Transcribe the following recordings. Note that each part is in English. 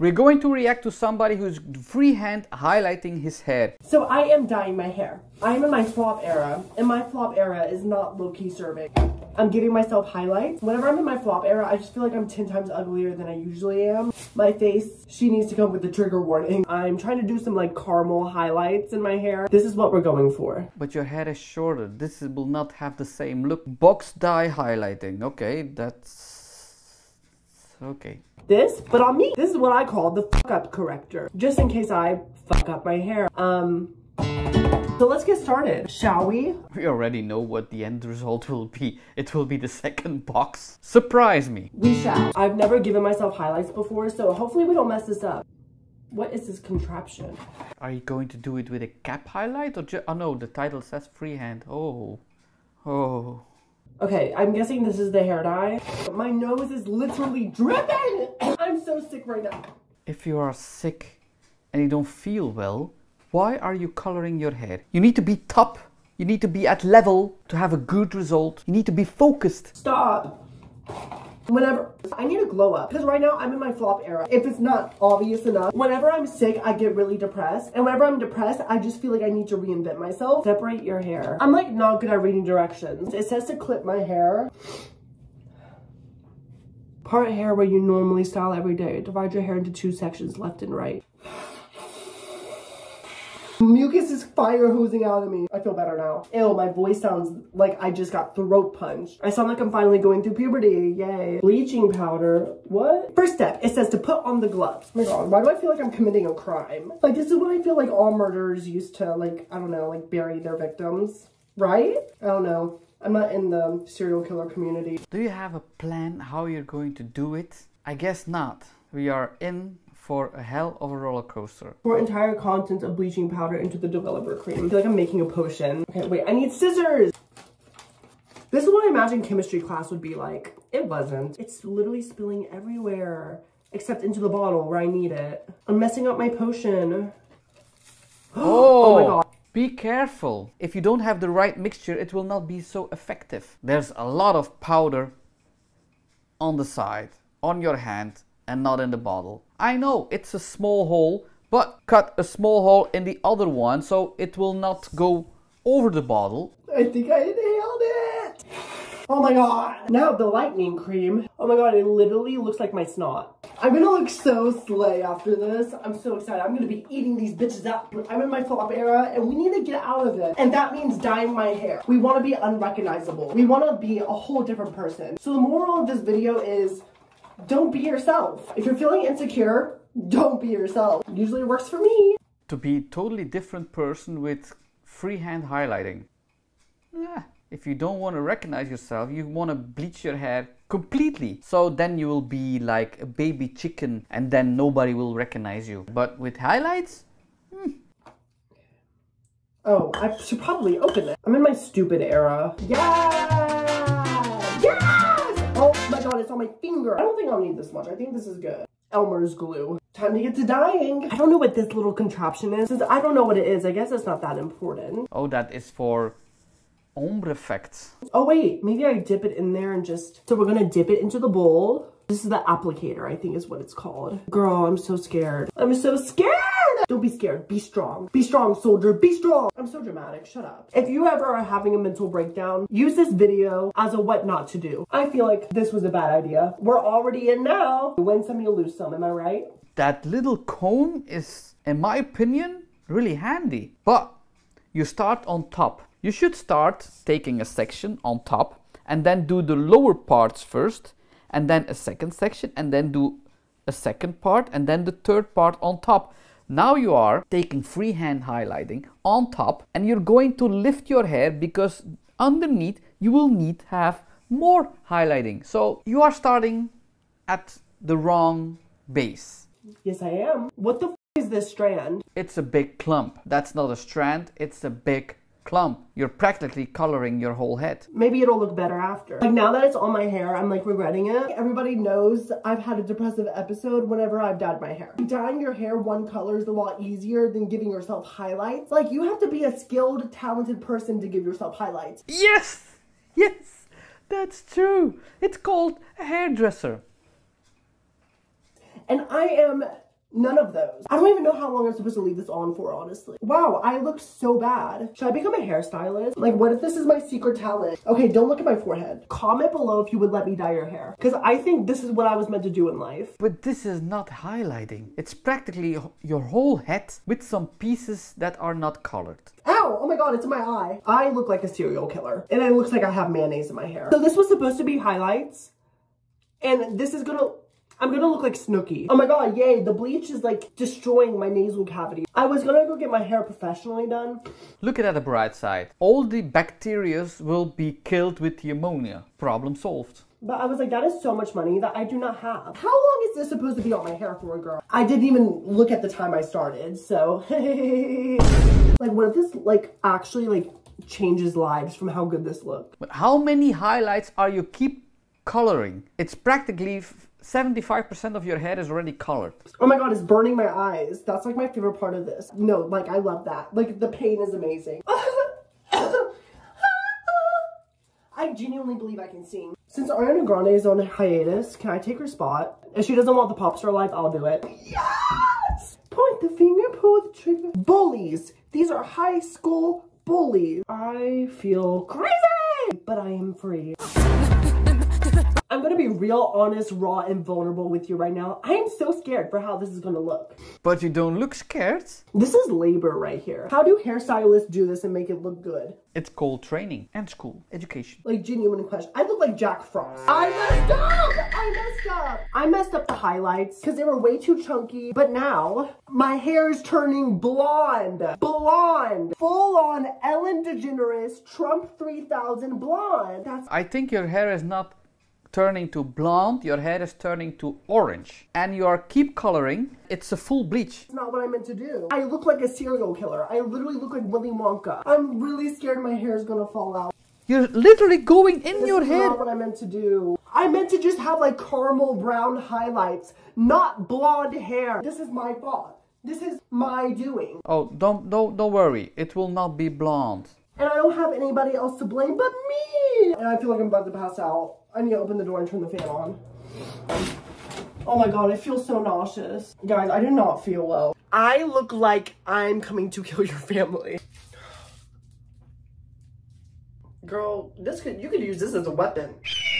We're going to react to somebody who's freehand highlighting his hair. So I am dyeing my hair. I'm in my flop era, and my flop era is not low-key serving. I'm giving myself highlights. Whenever I'm in my flop era, I just feel like I'm 10 times uglier than I usually am. My face, she needs to come with the trigger warning. I'm trying to do some like caramel highlights in my hair. This is what we're going for. But your hair is shorter. This will not have the same look. Box dye highlighting. Okay, that's... okay. This, but on me. This is what I call the fuck up corrector. Just in case I fuck up my hair. So let's get started, shall we? We already know what the end result will be. It will be the second box. Surprise me. We shall. I've never given myself highlights before, so hopefully we don't mess this up. What is this contraption? Are you going to do it with a cap highlight or just... oh no, the title says freehand. Oh. Oh. Okay, I'm guessing this is the hair dye. My nose is literally dripping! I'm so sick right now. If you are sick and you don't feel well, why are you coloring your hair? You need to be top. You need to be at level to have a good result. You need to be focused. Stop. Whenever I need a glow up, because right now I'm in my flop era. If it's not obvious enough, whenever I'm sick, I get really depressed. And whenever I'm depressed, I just feel like I need to reinvent myself. Separate your hair. I'm like not good at reading directions. It says to clip my hair. Part hair where you normally style every day. Divide your hair into two sections, left and right. Mucus is fire hosing out of me. I feel better now. Ew, my voice sounds like I just got throat punched. I sound like I'm finally going through puberty. Yay. Bleaching powder. What? First step. It says to put on the gloves. Oh my god. Why do I feel like I'm committing a crime? Like, this is what I feel like all murderers used to, like, I don't know, like, bury their victims. Right? I don't know. I'm not in the serial killer community. Do you have a plan how you're going to do it? I guess not. We are in... for a hell of a roller coaster. Pour entire contents of bleaching powder into the developer cream. I feel like I'm making a potion. Okay, wait, I need scissors! This is what I imagine chemistry class would be like. It wasn't. It's literally spilling everywhere, except into the bottle where I need it. I'm messing up my potion. Oh, oh my god. Be careful. If you don't have the right mixture, it will not be so effective. There's a lot of powder on the side, on your hand, and not in the bottle. I know it's a small hole, but cut a small hole in the other one so it will not go over the bottle. I think I inhaled it! Oh my god! Now the lightning cream. Oh my god, it literally looks like my snot. I'm gonna look so slay after this. I'm so excited. I'm gonna be eating these bitches up. I'm in my flop era and we need to get out of it. And that means dyeing my hair. We wanna be unrecognizable. We wanna be a whole different person. So the moral of this video is, don't be yourself. If you're feeling insecure, don't be yourself. Usually it works for me. To be a totally different person with freehand highlighting. Yeah. If you don't want to recognize yourself, you want to bleach your hair completely. So then you will be like a baby chicken and then nobody will recognize you. But with highlights? Oh, I should probably open it. I'm in my stupid era. Yeah! Yeah! It's on my finger. I don't think I'll need this much. I think this is good. Elmer's glue. Time to get to dyeing. I don't know what this little contraption is. Since I don't know what it is, I guess it's not that important. Oh, that is for ombre effects. Oh wait, maybe I dip it in there and just... so we're gonna dip it into the bowl. This is the applicator, I think is what it's called. Girl, I'm so scared. I'm so scared! Don't be scared. Be strong. Be strong, soldier. Be strong. I'm so dramatic. Shut up. If you ever are having a mental breakdown, use this video as a what not to do. I feel like this was a bad idea. We're already in now. You win some, you lose some. Am I right? That little cone is, in my opinion, really handy. But you start on top. You should start taking a section on top and then do the lower parts first and then a second section and then do a second part and then the third part on top. Now you are taking freehand highlighting on top and you're going to lift your hair because underneath you will need to have more highlighting. So you are starting at the wrong base. Yes, I am. What the f is this strand? It's a big clump. That's not a strand, it's a big clump. You're practically coloring your whole head. Maybe it'll look better after. Like now that it's on my hair, I'm like regretting it. Everybody knows I've had a depressive episode whenever I've dyed my hair. Dyeing your hair one color is a lot easier than giving yourself highlights. Like you have to be a skilled, talented person to give yourself highlights. Yes! Yes! That's true. It's called a hairdresser. And I am None of those. I don't even know how long I'm supposed to leave this on for, honestly. Wow, I look so bad. Should I become a hairstylist? Like, what if this is my secret talent? Okay, don't look at my forehead. Comment below if you would let me dye your hair, because I think this is what I was meant to do in life. But this is not highlighting. It's practically your whole head with some pieces that are not colored. Ow! Oh my god, it's in my eye. I look like a serial killer, and it looks like I have mayonnaise in my hair. So this was supposed to be highlights, and this is gonna... I'm gonna look like Snooki. Oh my god, yay, the bleach is like destroying my nasal cavity. I was gonna go get my hair professionally done. Look at the bright side. All the bacteria will be killed with the ammonia. Problem solved. But I was like, that is so much money that I do not have. How long is this supposed to be on my hair for, a girl? I didn't even look at the time I started, so like, what if this like actually like changes lives from how good this looks? But how many highlights are you keep coloring? It's practically 75% of your head is already colored. Oh my god, it's burning my eyes. That's like my favorite part of this. No, like, I love that. Like, the pain is amazing. I genuinely believe I can sing. Since Ariana Grande is on hiatus, can I take her spot? If she doesn't want the pop star life, I'll do it. Yes! Point the finger, pull the trigger. Bullies. These are high school bullies. I feel crazy, but I am free. I'm gonna be real honest, raw, and vulnerable with you right now. I am so scared for how this is gonna look. But you don't look scared. This is labor right here. How do hairstylists do this and make it look good? It's called training and school education. Like, genuine question. I look like Jack Frost. I messed up! I messed up the highlights because they were way too chunky. But now, my hair is turning blonde. Blonde. Full on Ellen DeGeneres, Trump 3000 blonde. That's... I think your hair is not turning to blonde, your hair is turning to orange. And you are keep coloring, it's a full bleach. It's not what I meant to do. I look like a serial killer. I literally look like Willy Wonka. I'm really scared my hair is gonna fall out. You're literally going in your hair. That's not what I meant to do. I meant to just have like caramel brown highlights, not blonde hair. This is my fault. This is my doing. Oh, don't worry. It will not be blonde. And I don't have anybody else to blame but me. And I feel like I'm about to pass out. I need to open the door and turn the fan on. Oh my god, I feel so nauseous. Guys, I do not feel well. I look like I'm coming to kill your family. Girl, this could, you could use this as a weapon.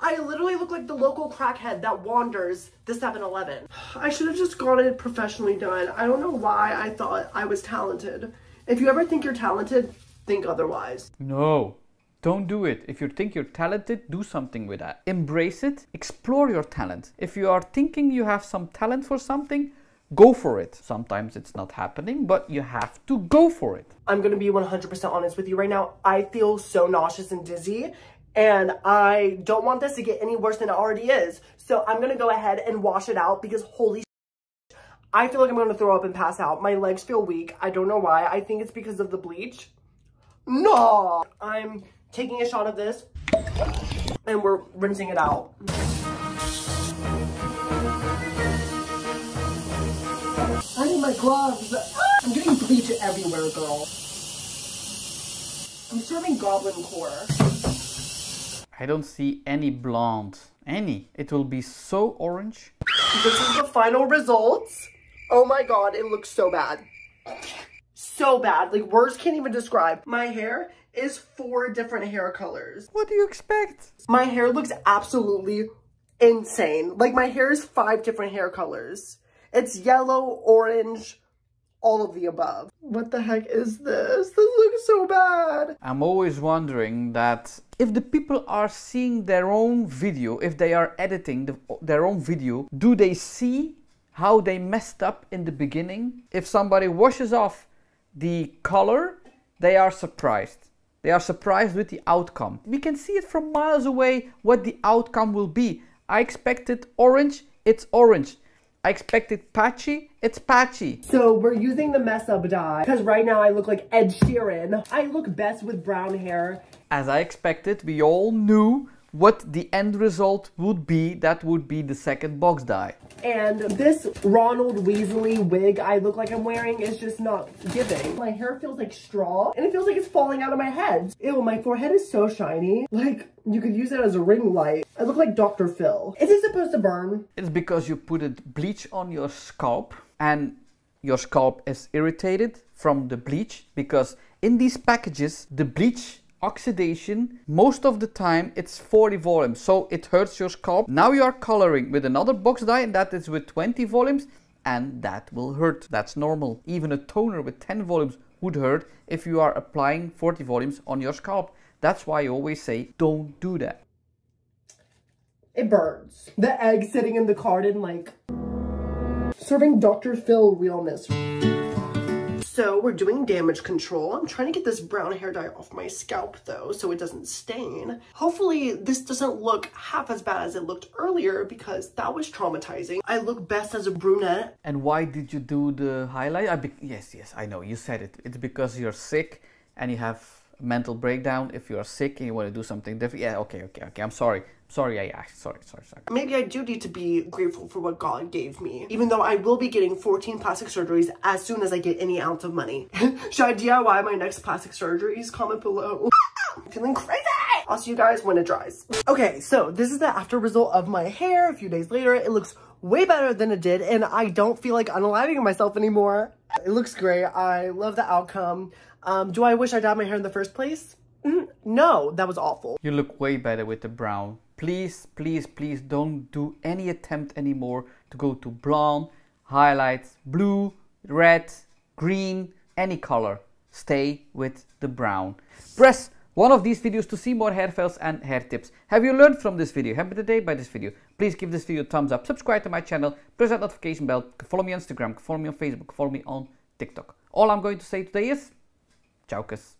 I literally look like the local crackhead that wanders the 7-Eleven. I should have just got it professionally done. I don't know why I thought I was talented. If you ever think you're talented, think otherwise. No. Don't do it. If you think you're talented, do something with that. Embrace it. Explore your talent. If you are thinking you have some talent for something, go for it. Sometimes it's not happening, but you have to go for it. I'm going to be 100% honest with you right now. I feel so nauseous and dizzy, and I don't want this to get any worse than it already is. So I'm going to go ahead and wash it out because holy shit, I feel like I'm going to throw up and pass out. My legs feel weak. I don't know why. I think it's because of the bleach. No! I'm... taking a shot of this, and we're rinsing it out. I need my gloves. I'm getting bleach everywhere, girl. I'm serving goblin core. I don't see any blonde. Any. It will be so orange. This is the final results. Oh my god, it looks so bad. So bad. Like, words can't even describe. My hair is 4 different hair colors. What do you expect? My hair looks absolutely insane. Like, my hair is 5 different hair colors. It's yellow, orange, all of the above. What the heck is this? This looks so bad. I'm always wondering that if the people are seeing their own video, if they are editing their own video, do they see how they messed up in the beginning? If somebody washes off the color, they are surprised. They are surprised with the outcome. We can see it from miles away what the outcome will be. I expected orange, it's orange. I expected patchy, it's patchy. So we're using the mess up dye because right now I look like Ed Sheeran. I look best with brown hair. As I expected, we all knew what the end result would be. That would be the second box dye. And this Ronald Weasley wig I look like I'm wearing is just not giving. My hair feels like straw, and it feels like it's falling out of my head. Ew, my forehead is so shiny. Like, you could use it as a ring light. I look like Dr. Phil. Is it supposed to burn? It's because you put bleach on your scalp. and your scalp is irritated from the bleach, because in these packages the bleach oxidation, most of the time it's 40 volumes, so it hurts your scalp. Now you are coloring with another box dye that is with 20 volumes and that will hurt. That's normal. Even a toner with 10 volumes would hurt if you are applying 40 volumes on your scalp. That's why I always say don't do that. It burns. The egg sitting in the carton, like serving Dr. Phil realness. So we're doing damage control. I'm trying to get this brown hair dye off my scalp though, so it doesn't stain. Hopefully this doesn't look half as bad as it looked earlier, because that was traumatizing. I look best as a brunette. And why did you do the highlight? Yes, I know, you said it. It's because you're sick and you have a mental breakdown. If you're sick and you want to do something different. Yeah, okay, I'm sorry. Sorry. Maybe I do need to be grateful for what God gave me, even though I will be getting 14 plastic surgeries as soon as I get any ounce of money. Should I DIY my next plastic surgeries? Comment below. I'm feeling crazy. I'll see you guys when it dries. Okay, so this is the after result of my hair. A few days later, it looks way better than it did, and I don't feel like unaliving myself anymore. It looks great. I love the outcome. Do I wish I dyed my hair in the first place? No, that was awful. You look way better with the brown. Please, please, please don't do any attempt anymore to go to blonde, highlights, blue, red, green, any color. Stay with the brown. Press one of these videos to see more hair fails and hair tips. Have you learned from this video? Happy today by this video. Please give this video a thumbs up, subscribe to my channel, press that notification bell, follow me on Instagram, follow me on Facebook, follow me on TikTok. All I'm going to say today is, ciao kus.